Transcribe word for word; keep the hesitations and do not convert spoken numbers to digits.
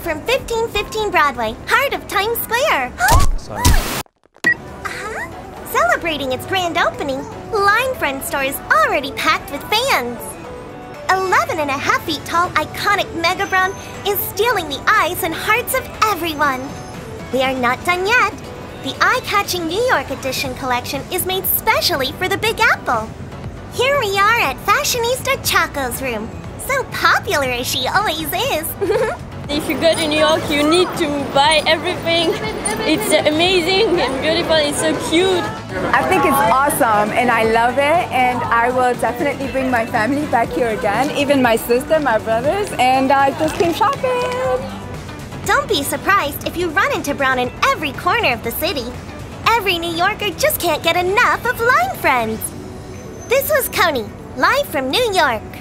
it from fifteen fifteen Broadway, heart of Times Square. Sorry. Uh-huh. Celebrating its grand opening, Line Friends store is already packed with fans. eleven and a half feet tall, iconic Mega Brown is stealing the eyes and hearts of everyone. We are not done yet. The eye-catching New York edition collection is made specially for the Big Apple. Here we are at Fashionista Chaco's room. So popular as she always is. If you go to New York, you need to buy everything. It's amazing and beautiful. It's so cute. I think it's awesome and I love it. And I will definitely bring my family back here again, even my sister, my brothers, and I just came shopping. Don't be surprised if you run into Brown in every corner of the city. Every New Yorker just can't get enough of Line Friends. This was CONY, live from New York.